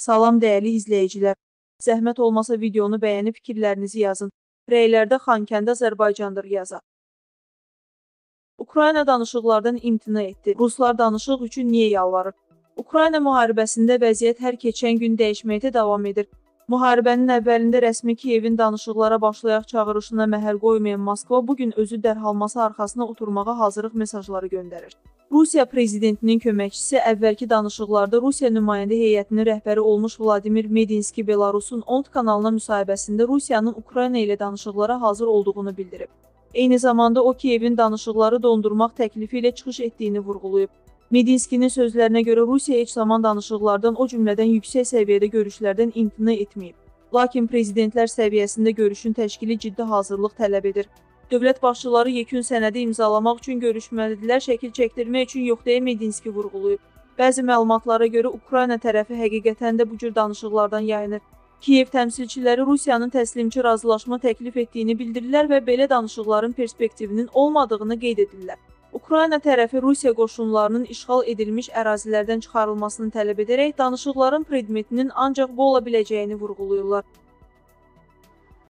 Salam dəyərli izləyicilər. Zəhmət olmasa videonu bəyənib fikirlərinizi yazın. Rəylərdə Xankəndi Azərbaycandır yazaq. Ukrayna danışıqlardan imtina etdi. Ruslar danışıq üçün niyə yalvarır? Ukrayna müharibəsində vəziyyət hər keçən gün dəyişməkdə davam edir. Müharibənin əvvəlində rəsmi Kievin danışıqlara başlayaq çağırışına məhəl qoymayan Moskva bugün özü dərhalması arxasına oturmağa hazırlıq mesajları göndərir. Rusiya prezidentinin köməkçisi əvvəlki danışıqlarda Rusiya nümayəndə heyətinin rəhbəri olmuş Vladimir Medinski Belarusun ONT kanalına müsahibəsində Rusiyanın Ukrayna ilə danışıqlara hazır olduğunu bildirib. Eyni zamanda o Kievin danışıqları dondurmaq təklifi ilə çıxış etdiyini vurğulayıb. Medinskinin sözlərinə görə Rusiya heç zaman danışıqlardan, o cümlədən yüksək səviyyədə görüşlərdən imtina etməyib. Lakin prezidentlər səviyyəsində görüşün təşkili ciddi hazırlıq tələb edir. Dövlət başçıları yekun sənədi imzalamaq üçün görüşməlidirlər, şəkil çəkdirmək üçün yox deyə Medinski vurğulayıb. Bəzi məlumatlara görə Ukrayna tərəfi həqiqətən də bu cür danışıqlardan yayınır. Kiyev təmsilçiləri Rusiyanın təslimçi razılaşma təklif etdiyini bildirirlər və belə danışıqların perspektivinin olmadığını qeyd edirlər. Ukrayna tərəfi Rusiya qoşunlarının işğal edilmiş ərazilərdən çıxarılmasını tələb edərək danışıqların predmetinin ancaq bu ola biləcəyini vurğulayırlar.